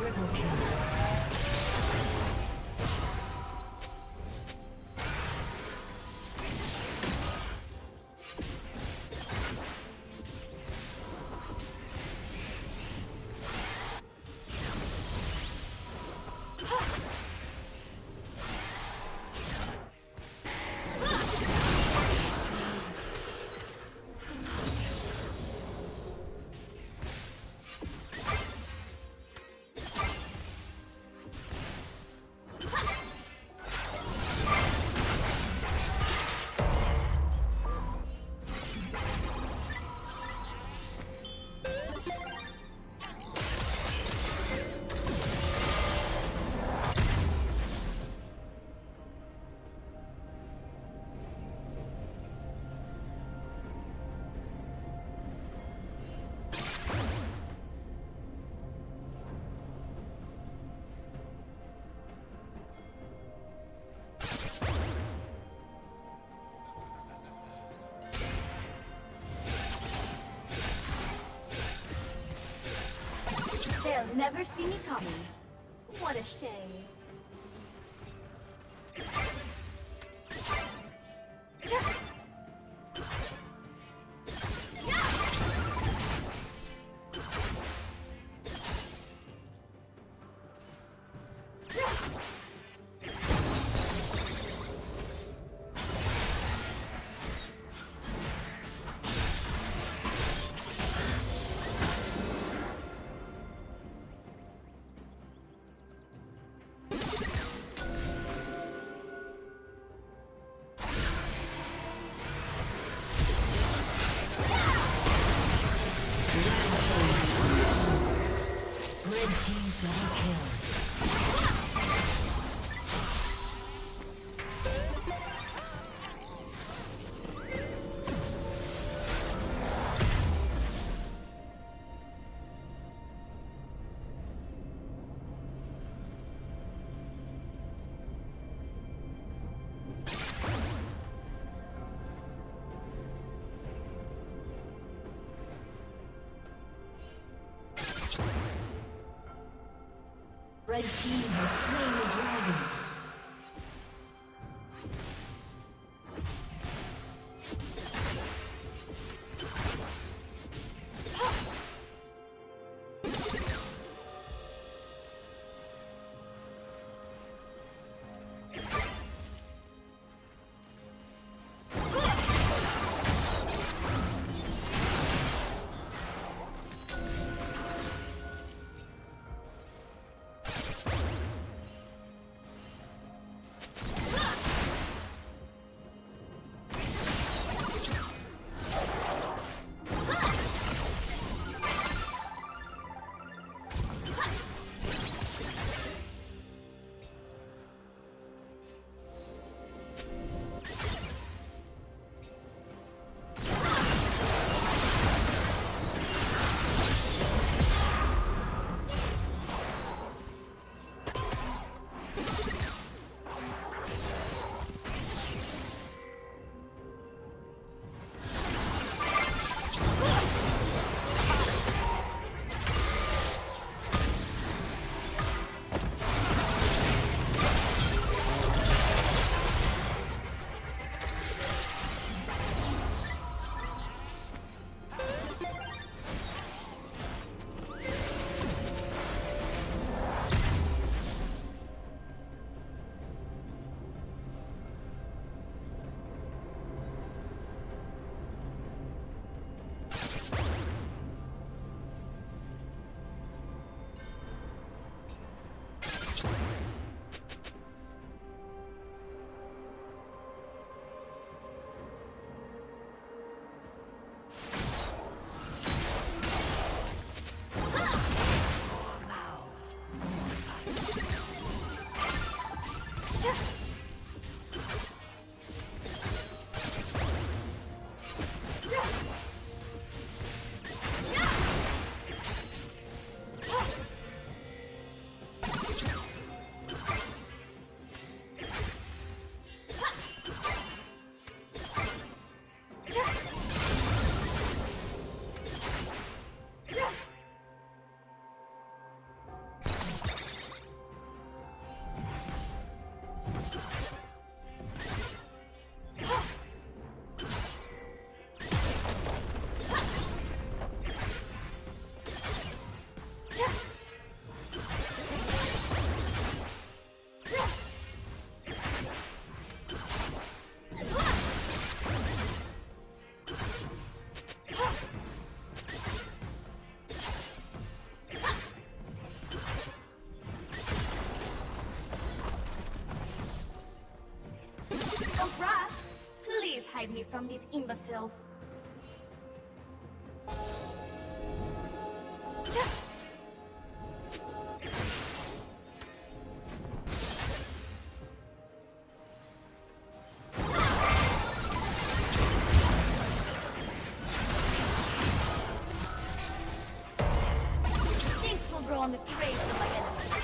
Triple kill. They'll never see me coming. What a shame. Red team has slain the dragon. rats! Please hide me from these imbeciles. On the grave of my enemies.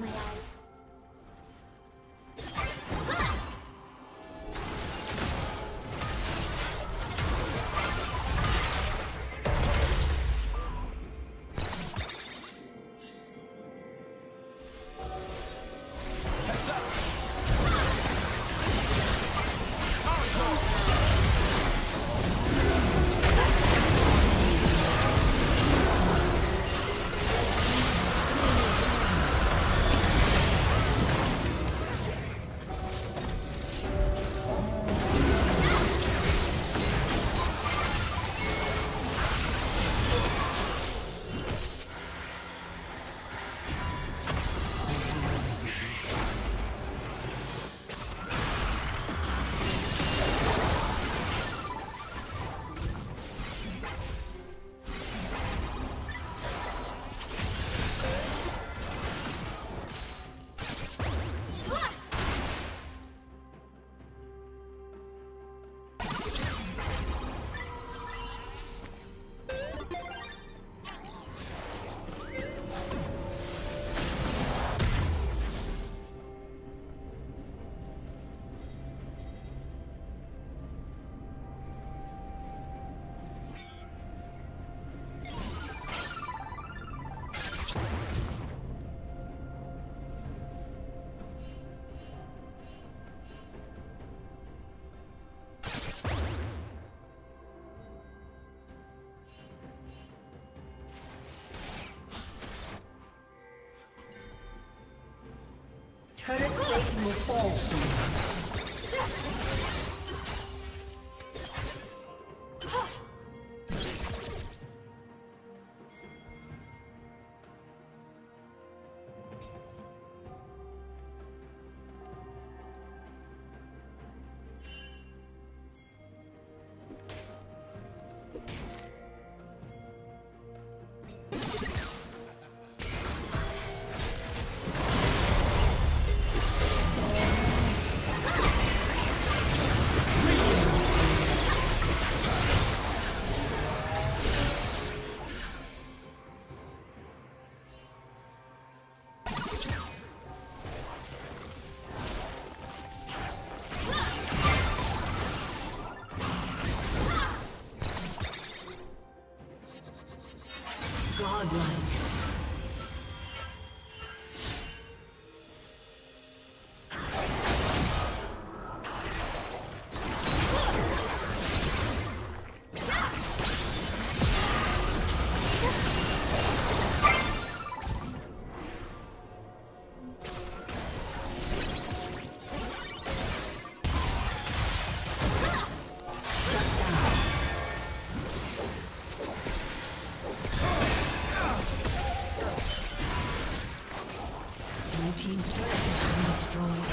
My eyes. Turret plating will fall soon. Blue team's turret has been destroyed.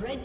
Red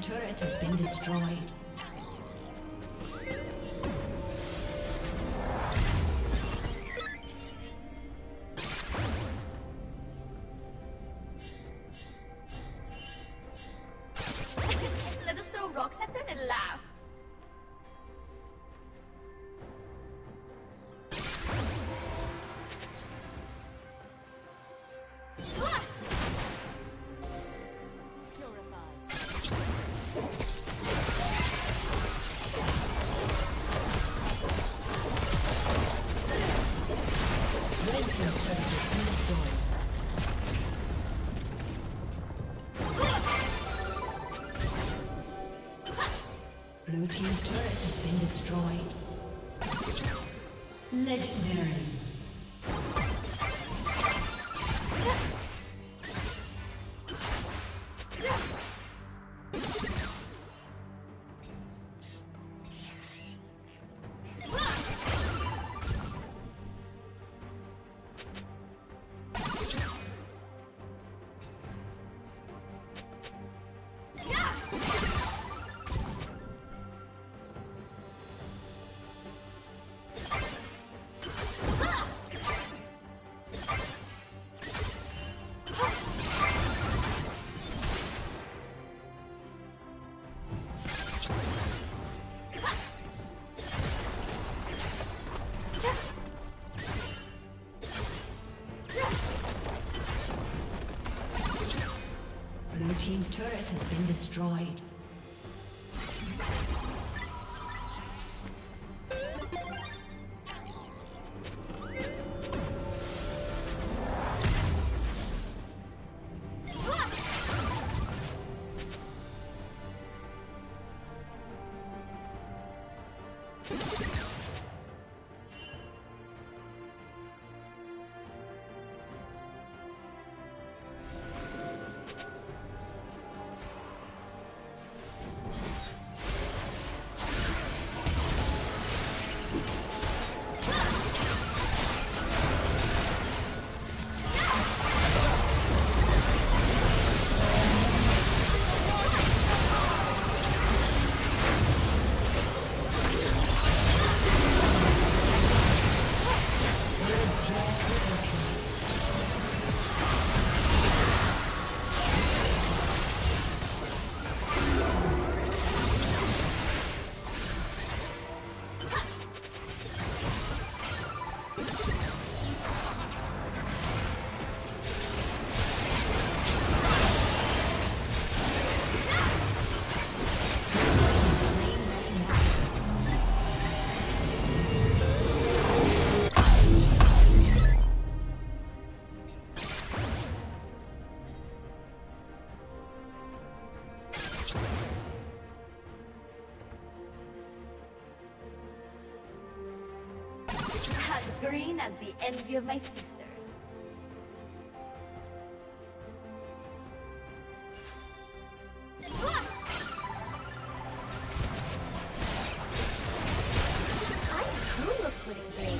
turret has been destroyed. Team's turret has been destroyed. Blue team's turret has been destroyed. Blue team's turret has been destroyed. Legendary. Blue team's turret has been destroyed. Green as the envy of my sisters. I do look good in green.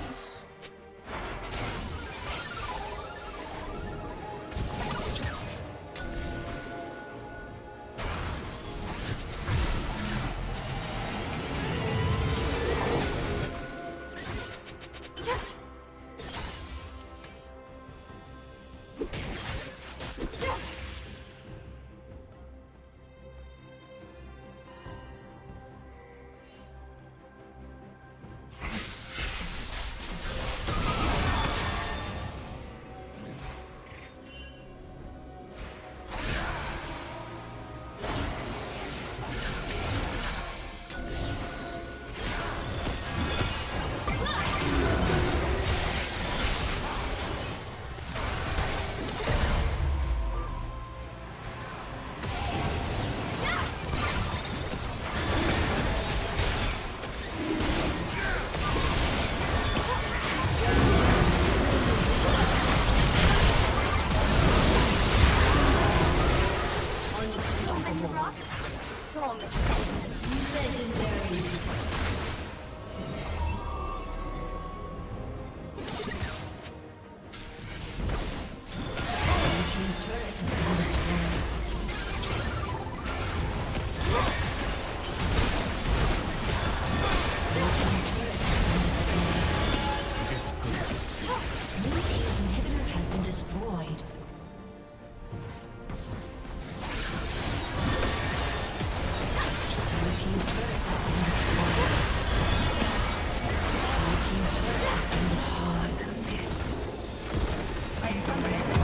I